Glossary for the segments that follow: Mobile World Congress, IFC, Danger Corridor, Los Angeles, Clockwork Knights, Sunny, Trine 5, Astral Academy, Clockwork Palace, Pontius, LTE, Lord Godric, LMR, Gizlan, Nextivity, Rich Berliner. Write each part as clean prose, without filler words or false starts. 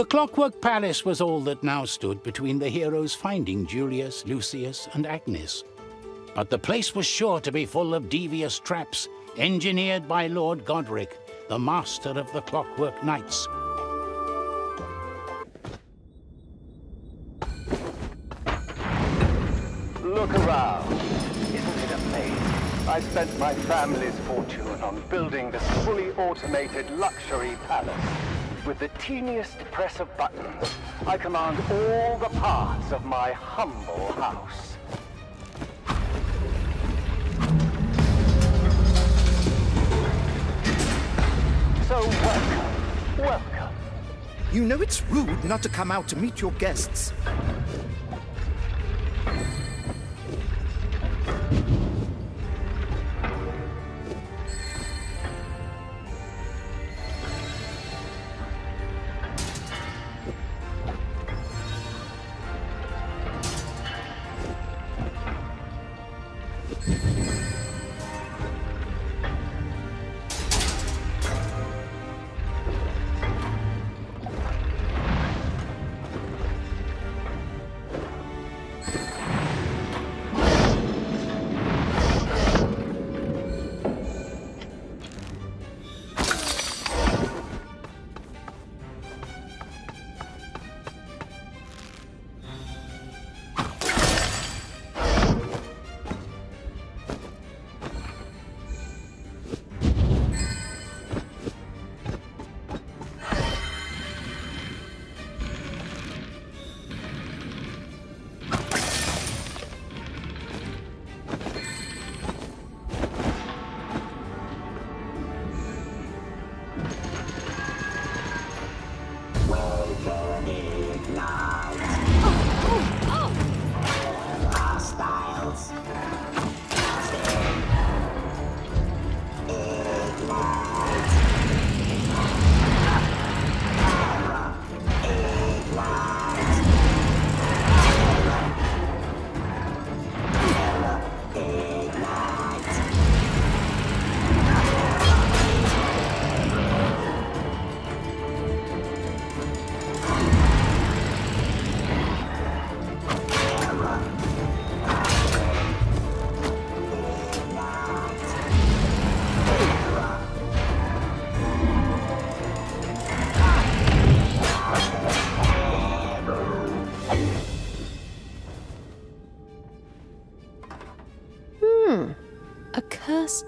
The Clockwork Palace was all that now stood between the heroes finding Julius, Lucius, and Agnes. But the place was sure to be full of devious traps engineered by Lord Godric, the master of the Clockwork Knights. Look around. Isn't it amazing? I spent my family's fortune on building this fully automated luxury palace. With the teeniest press of buttons, I command all the parts of my humble house. So welcome, welcome. You know it's rude not to come out to meet your guests.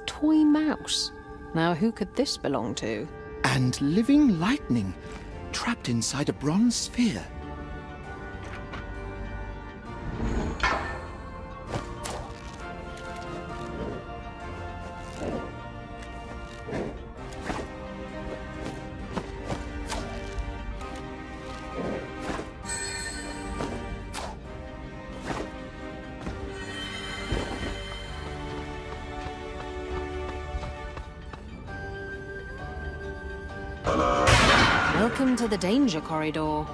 Toy mouse. Now who could this belong to? And living lightning, trapped inside a bronze sphere. Welcome to the Danger Corridor.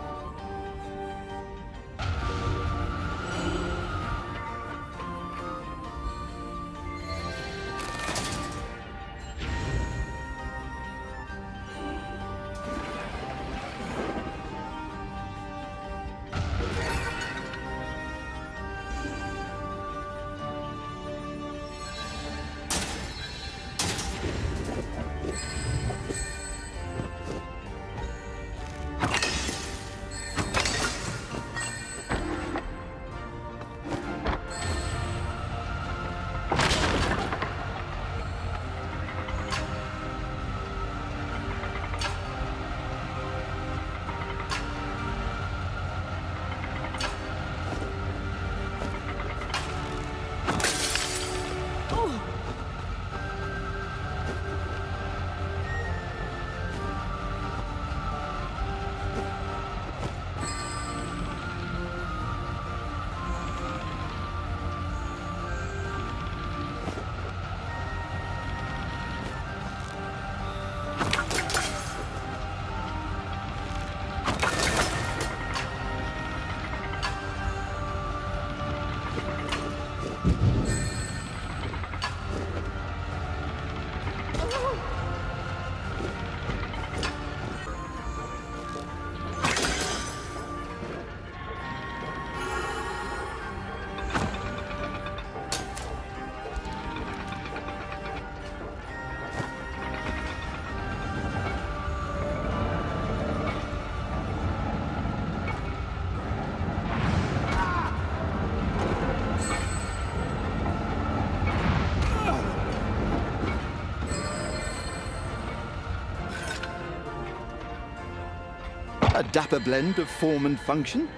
A dapper blend of form and function.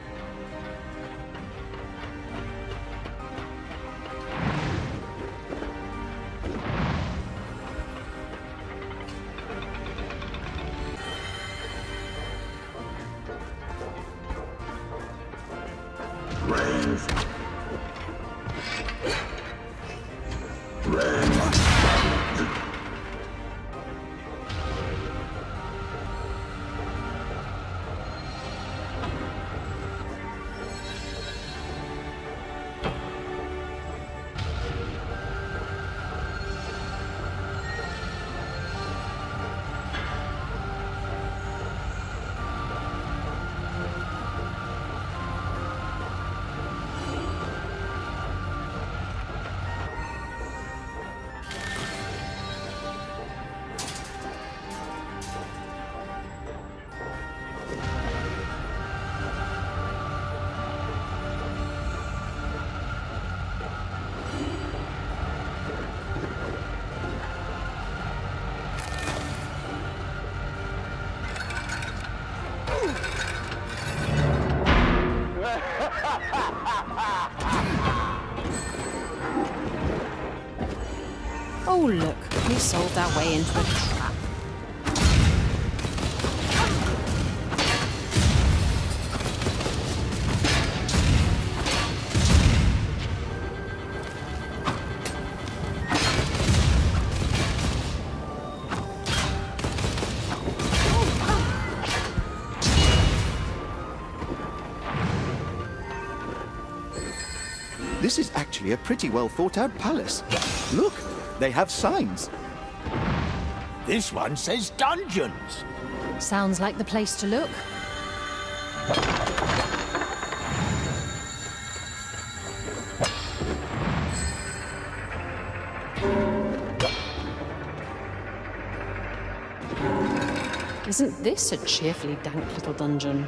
Oh look, we sold our way into a trap. This is actually a pretty well thought out palace. Look! They have signs. This one says dungeons. Sounds like the place to look. Isn't this a cheerfully dank little dungeon?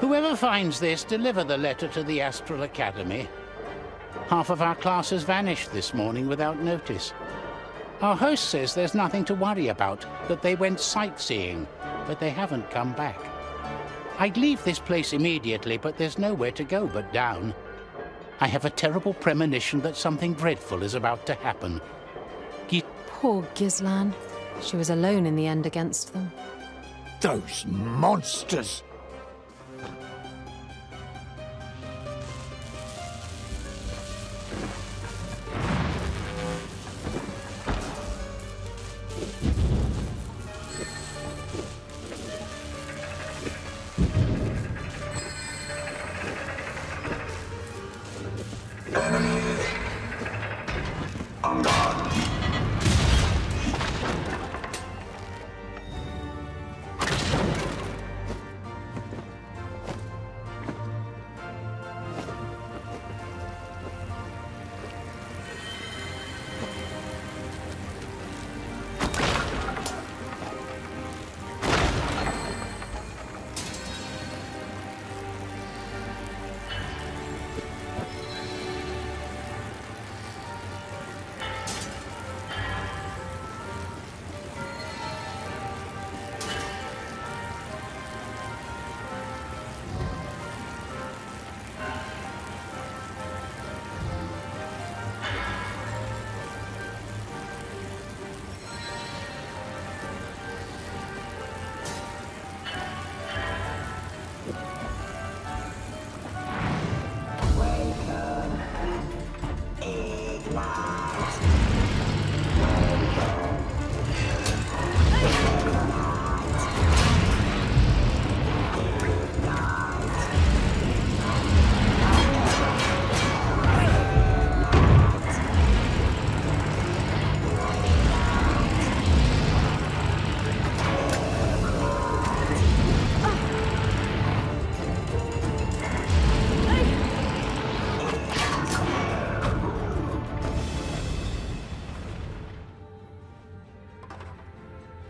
Whoever finds this, deliver the letter to the Astral Academy. Half of our class has vanished this morning without notice. Our host says there's nothing to worry about, that they went sightseeing, but they haven't come back. I'd leave this place immediately, but there's nowhere to go but down. I have a terrible premonition that something dreadful is about to happen. Poor Gizlan. She was alone in the end against them. Those monsters!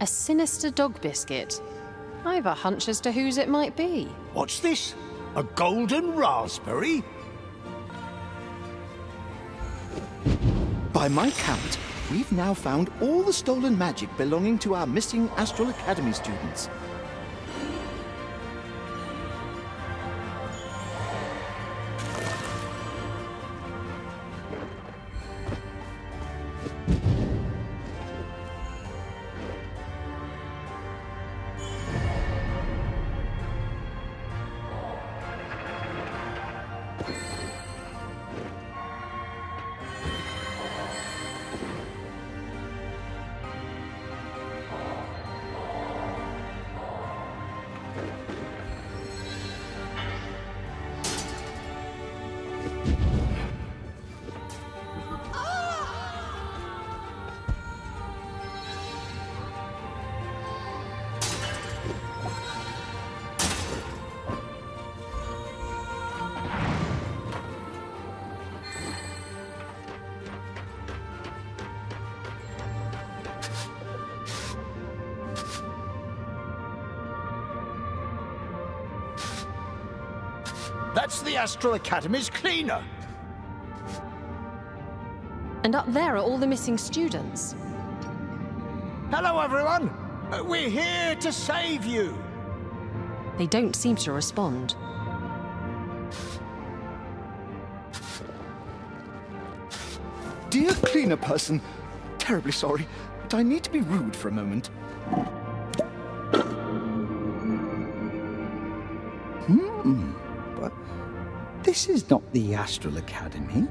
sinister dog biscuit. I've a hunch as to whose it might be. What's this? A golden raspberry? By my count, we've now found all the stolen magic belonging to our missing Astral Academy students. That's the Astral Academy's cleaner. And up there are all the missing students. Hello, everyone. We're here to save you. They don't seem to respond. Dear cleaner person, terribly sorry, but I need to be rude for a moment. This is not the Astral Academy.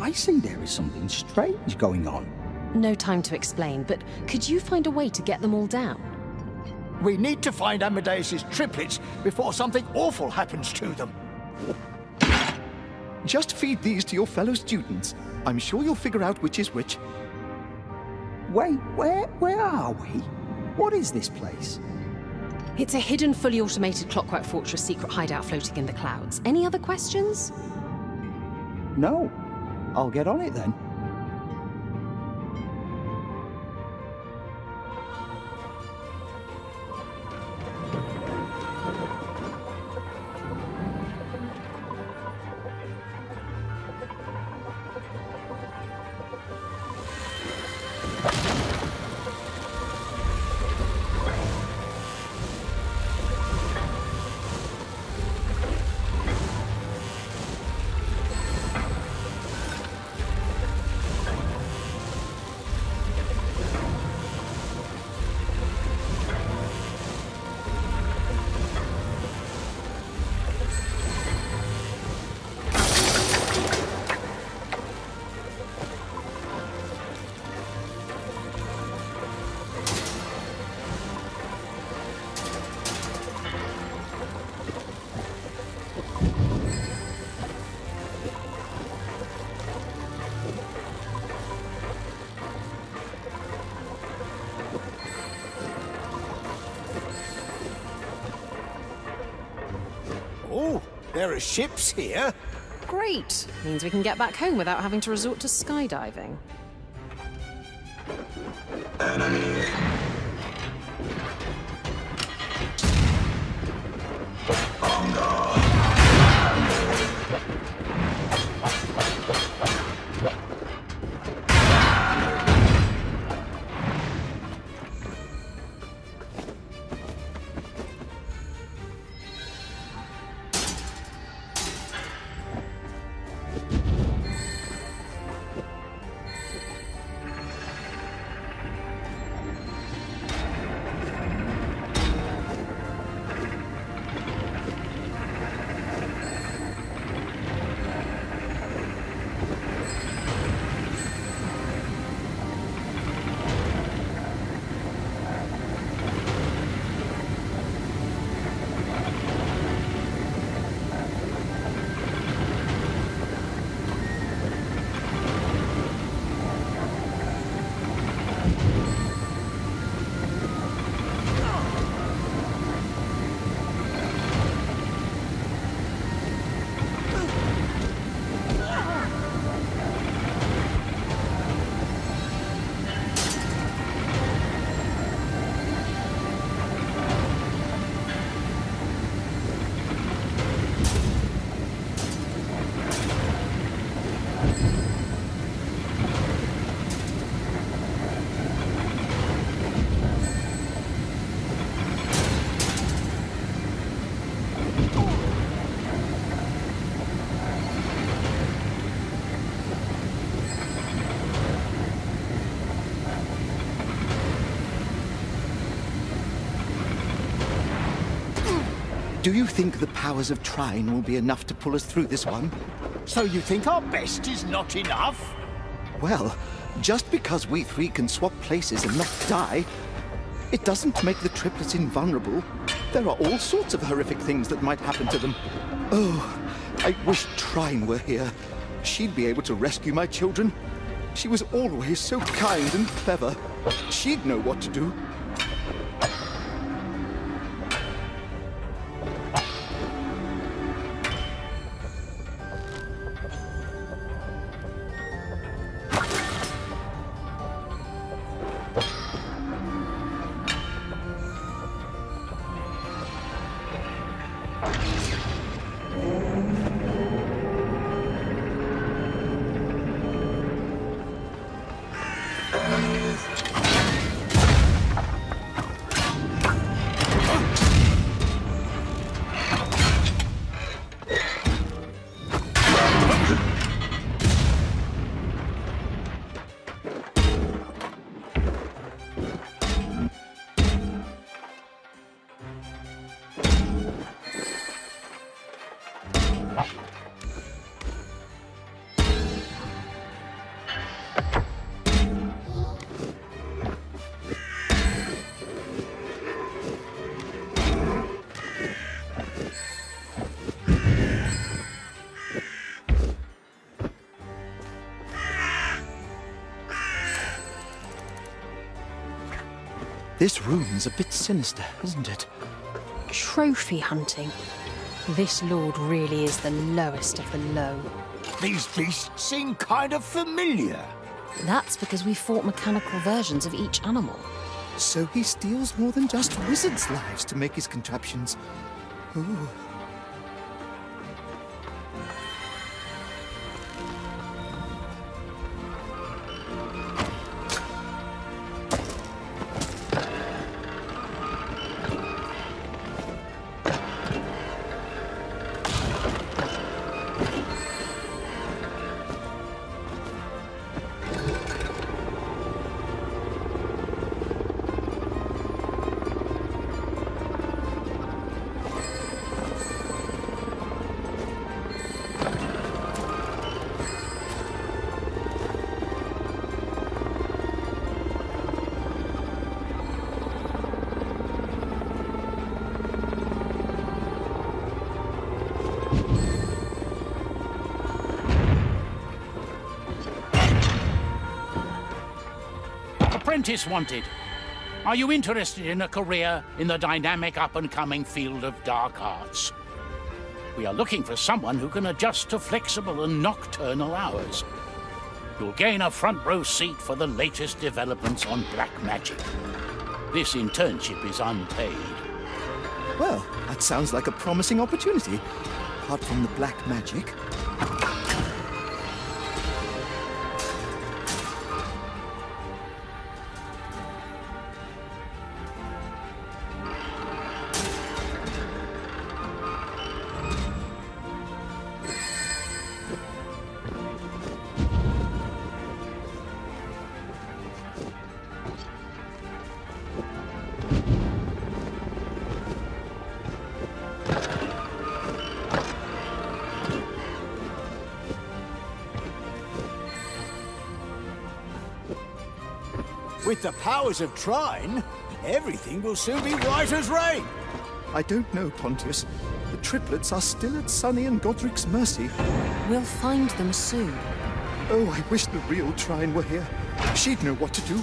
I see there is something strange going on. No time to explain, but could you find a way to get them all down? We need to find Amadeus's triplets before something awful happens to them. Just feed these to your fellow students. I'm sure you'll figure out which is which. Wait, where are we? What is this place? It's a hidden, fully automated Clockwork Fortress secret hideout floating in the clouds. Any other questions? No. I'll get on it then. There are ships here. Great. Means we can get back home without having to resort to skydiving. Enemy. On guard. Do you think the powers of Trine will be enough to pull us through this one? So you think our best is not enough? Well, just because we three can swap places and not die, it doesn't make the triplets invulnerable. There are all sorts of horrific things that might happen to them. Oh, I wish Trine were here. She'd be able to rescue my children. She was always so kind and clever. She'd know what to do. This room's a bit sinister, isn't it? Trophy hunting. This lord really is the lowest of the low. These beasts seem kind of familiar. That's because we fought mechanical versions of each animal. So he steals more than just wizards' lives to make his contraptions. Ooh. Apprentice wanted. Are you interested in a career in the dynamic up-and-coming field of dark arts? We are looking for someone who can adjust to flexible and nocturnal hours. You'll gain a front-row seat for the latest developments on black magic. This internship is unpaid. Well, that sounds like a promising opportunity, apart from the black magic. With the powers of Trine, everything will soon be right as rain. I don't know, Pontius. The triplets are still at Sunny and Godric's mercy. We'll find them soon. Oh, I wish the real Trine were here. She'd know what to do.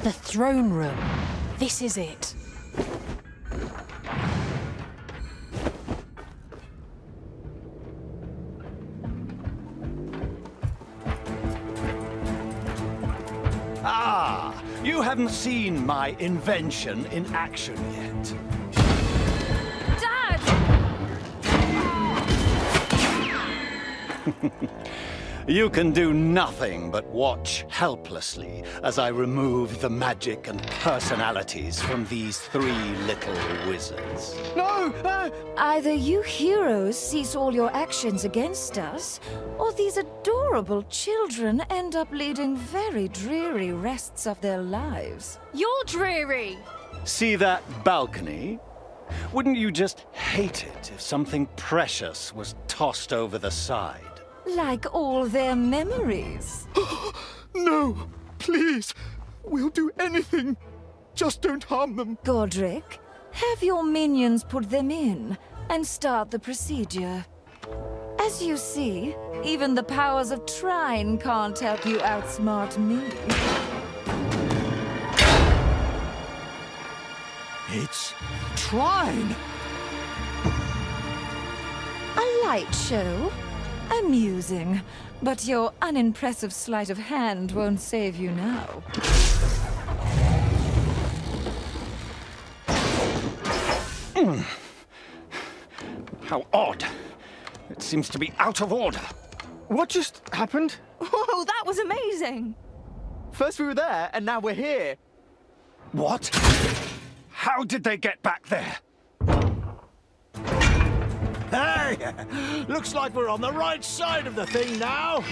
The throne room. This is it. Ah, you haven't seen my invention in action yet. Dad! You can do nothing but watch helplessly as I remove the magic and personalities from these three little wizards. No! Either you heroes cease all your actions against us, or these adorable children end up leading very dreary rests of their lives. You're dreary! See that balcony? Wouldn't you just hate it if something precious was tossed over the side? Like all their memories. No, please. We'll do anything. Just don't harm them. Godric, have your minions put them in and start the procedure. As you see, even the powers of Trine can't help you outsmart me. It's Trine! A light show. Amusing, but your unimpressive sleight of hand won't save you now. How odd. It seems to be out of order. What just happened? Oh, that was amazing! First we were there, and now we're here. What? How did they get back there? Hey! Looks like we're on the right side of the thing now!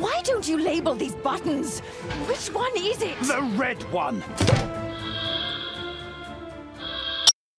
Why don't you label these buttons? Which one is it? The red one!